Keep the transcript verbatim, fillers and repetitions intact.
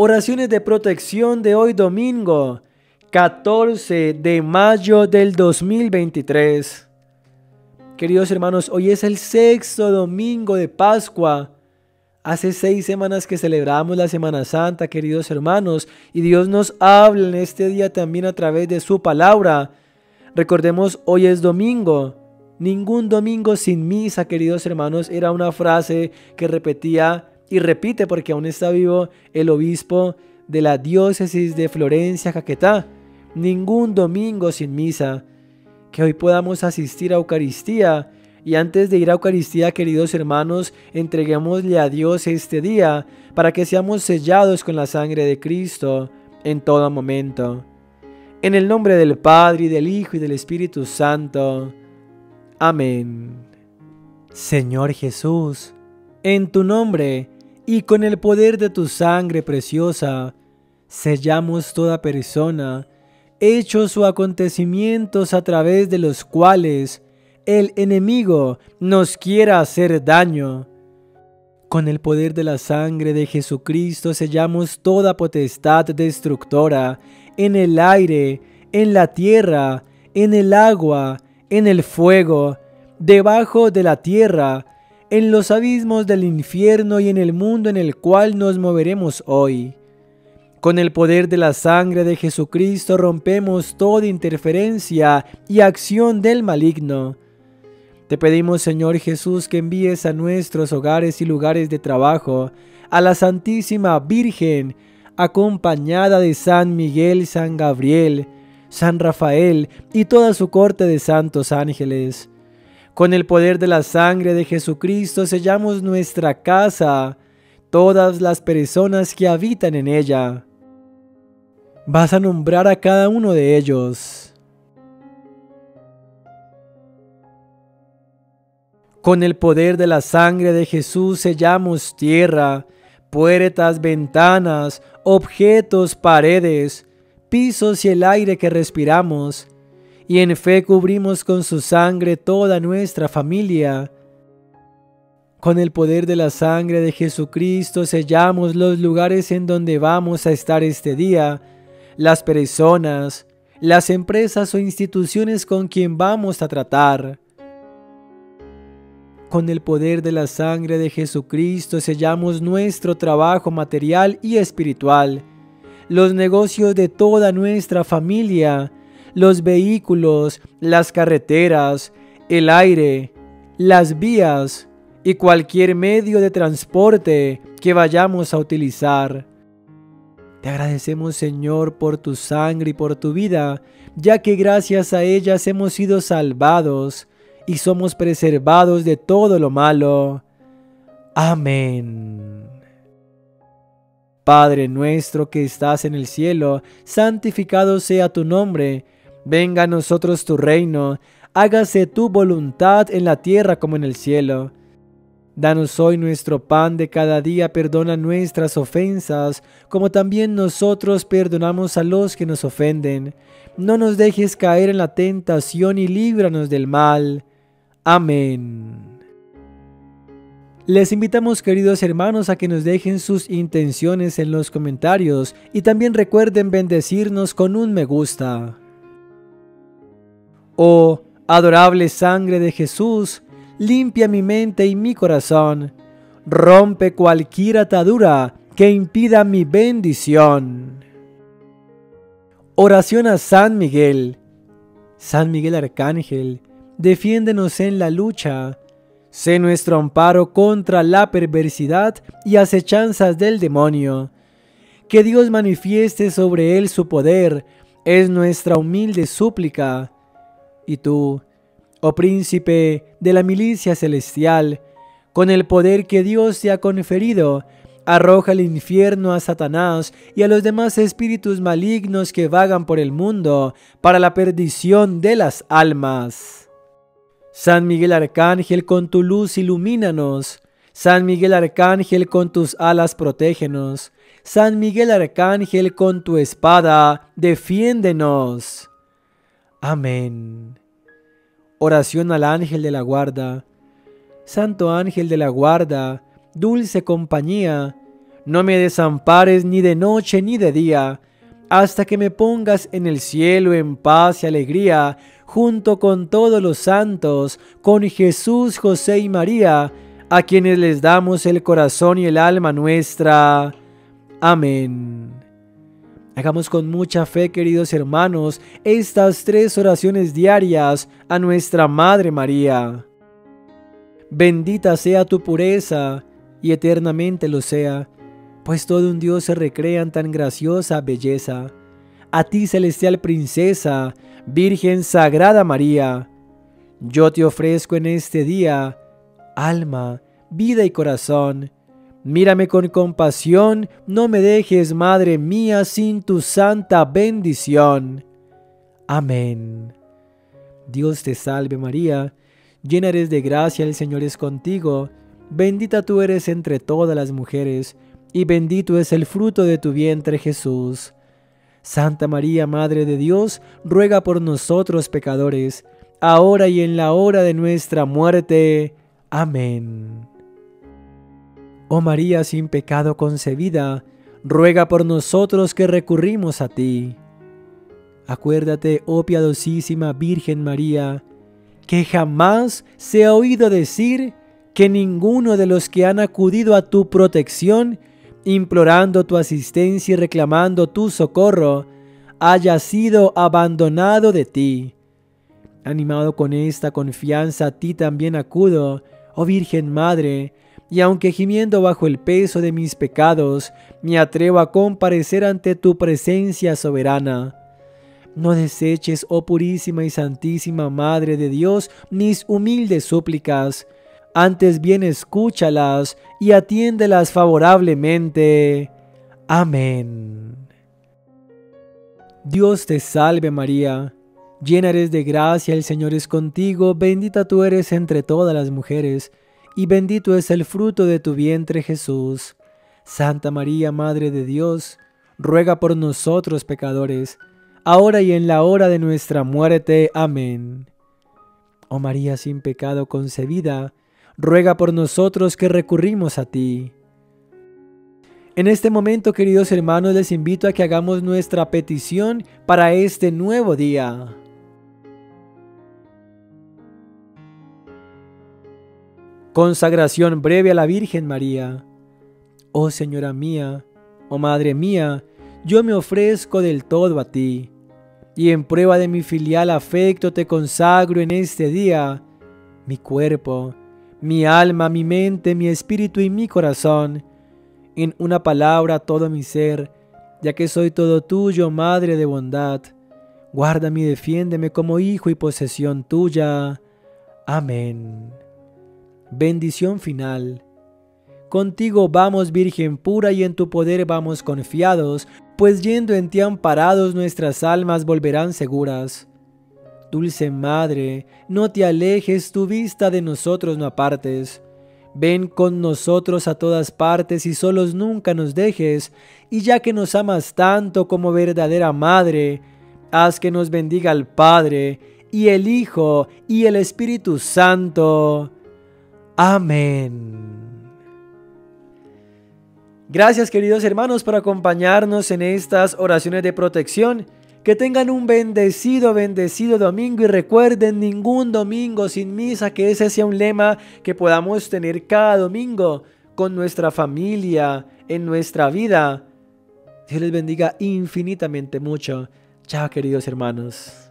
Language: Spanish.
Oraciones de protección de hoy domingo, catorce de mayo del dos mil veintitrés. Queridos hermanos, hoy es el sexto domingo de Pascua. Hace seis semanas que celebramos la Semana Santa, queridos hermanos, y Dios nos habla en este día también a través de su palabra. Recordemos, hoy es domingo. Ningún domingo sin misa, queridos hermanos, era una frase que repetía y repite, porque aún está vivo, el obispo de la diócesis de Florencia, Caquetá. Ningún domingo sin misa. Que hoy podamos asistir a Eucaristía. Y antes de ir a Eucaristía, queridos hermanos, entreguémosle a Dios este día para que seamos sellados con la sangre de Cristo en todo momento. En el nombre del Padre, y del Hijo, y del Espíritu Santo. Amén. Señor Jesús, en tu nombre y con el poder de tu sangre preciosa, sellamos toda persona, hechos o acontecimientos a través de los cuales el enemigo nos quiera hacer daño. Con el poder de la sangre de Jesucristo sellamos toda potestad destructora en el aire, en la tierra, en el agua, en el fuego, debajo de la tierra, en los abismos del infierno y en el mundo en el cual nos moveremos hoy. Con el poder de la sangre de Jesucristo rompemos toda interferencia y acción del maligno. Te pedimos, Señor Jesús, que envíes a nuestros hogares y lugares de trabajo a la Santísima Virgen, acompañada de San Miguel, San Gabriel, San Rafael y toda su corte de santos ángeles. Con el poder de la sangre de Jesucristo sellamos nuestra casa, todas las personas que habitan en ella. Vas a nombrar a cada uno de ellos. Con el poder de la sangre de Jesús sellamos tierra, puertas, ventanas, objetos, paredes, pisos y el aire que respiramos. Y en fe cubrimos con su sangre toda nuestra familia. Con el poder de la sangre de Jesucristo sellamos los lugares en donde vamos a estar este día, las personas, las empresas o instituciones con quien vamos a tratar. Con el poder de la sangre de Jesucristo sellamos nuestro trabajo material y espiritual, los negocios de toda nuestra familia, los vehículos, las carreteras, el aire, las vías y cualquier medio de transporte que vayamos a utilizar. Te agradecemos, Señor, por tu sangre y por tu vida, ya que gracias a ellas hemos sido salvados y somos preservados de todo lo malo. Amén. Padre nuestro que estás en el cielo, santificado sea tu nombre. Venga a nosotros tu reino, hágase tu voluntad en la tierra como en el cielo. Danos hoy nuestro pan de cada día, perdona nuestras ofensas, como también nosotros perdonamos a los que nos ofenden. No nos dejes caer en la tentación y líbranos del mal. Amén. Les invitamos, queridos hermanos, a que nos dejen sus intenciones en los comentarios y también recuerden bendecirnos con un me gusta. Oh, adorable sangre de Jesús, limpia mi mente y mi corazón. Rompe cualquier atadura que impida mi bendición. Oración a San Miguel. San Miguel Arcángel, defiéndenos en la lucha. Sé nuestro amparo contra la perversidad y acechanzas del demonio. Que Dios manifieste sobre él su poder, es nuestra humilde súplica. Y tú, oh príncipe de la milicia celestial, con el poder que Dios te ha conferido, arroja al infierno a Satanás y a los demás espíritus malignos que vagan por el mundo para la perdición de las almas. San Miguel Arcángel, con tu luz ilumínanos. San Miguel Arcángel, con tus alas protégenos. San Miguel Arcángel, con tu espada defiéndenos. Amén. Oración al ángel de la guarda. Santo ángel de la guarda, dulce compañía, no me desampares ni de noche ni de día, hasta que me pongas en el cielo en paz y alegría, junto con todos los santos, con Jesús, José y María, a quienes les damos el corazón y el alma nuestra. Amén. Hagamos con mucha fe, queridos hermanos, estas tres oraciones diarias a nuestra Madre María. Bendita sea tu pureza, y eternamente lo sea, pues todo un Dios se recrea en tan graciosa belleza. A ti, celestial princesa, Virgen Sagrada María, yo te ofrezco en este día alma, vida y corazón. Mírame con compasión, no me dejes, Madre mía, sin tu santa bendición. Amén. Dios te salve María, llena eres de gracia, el Señor es contigo. Bendita tú eres entre todas las mujeres, y bendito es el fruto de tu vientre, Jesús. Santa María, Madre de Dios, ruega por nosotros pecadores, ahora y en la hora de nuestra muerte. Amén. Oh María, sin pecado concebida, ruega por nosotros que recurrimos a ti. Acuérdate, oh piadosísima Virgen María, que jamás se ha oído decir que ninguno de los que han acudido a tu protección, implorando tu asistencia y reclamando tu socorro, haya sido abandonado de ti. Animado con esta confianza, a ti también acudo, oh Virgen Madre, y aunque gimiendo bajo el peso de mis pecados, me atrevo a comparecer ante tu presencia soberana. No deseches, oh purísima y santísima Madre de Dios, mis humildes súplicas, antes bien escúchalas y atiéndelas favorablemente. Amén. Dios te salve María, llena eres de gracia, el Señor es contigo, bendita tú eres entre todas las mujeres, y bendito es el fruto de tu vientre Jesús. Santa María, Madre de Dios, ruega por nosotros pecadores, ahora y en la hora de nuestra muerte. Amén. Oh María, sin pecado concebida, ruega por nosotros que recurrimos a ti. En este momento, queridos hermanos, les invito a que hagamos nuestra petición para este nuevo día. Consagración breve a la Virgen María. Oh Señora mía, oh Madre mía, yo me ofrezco del todo a ti, y en prueba de mi filial afecto te consagro en este día mi cuerpo, mi alma, mi mente, mi espíritu y mi corazón, en una palabra todo mi ser, ya que soy todo tuyo, Madre de bondad. Guárdame y defiéndeme como hijo y posesión tuya. Amén. Bendición final. Contigo vamos, Virgen pura, y en tu poder vamos confiados, pues yendo en ti amparados nuestras almas volverán seguras. Dulce Madre, no te alejes, tu vista de nosotros no apartes. Ven con nosotros a todas partes y solos nunca nos dejes, y ya que nos amas tanto como verdadera Madre, haz que nos bendiga el Padre, y el Hijo, y el Espíritu Santo. Amén. Gracias, queridos hermanos, por acompañarnos en estas oraciones de protección. Que tengan un bendecido, bendecido domingo, y recuerden, ningún domingo sin misa, que ese sea un lema que podamos tener cada domingo con nuestra familia, en nuestra vida. Dios les bendiga infinitamente mucho. Chao, queridos hermanos.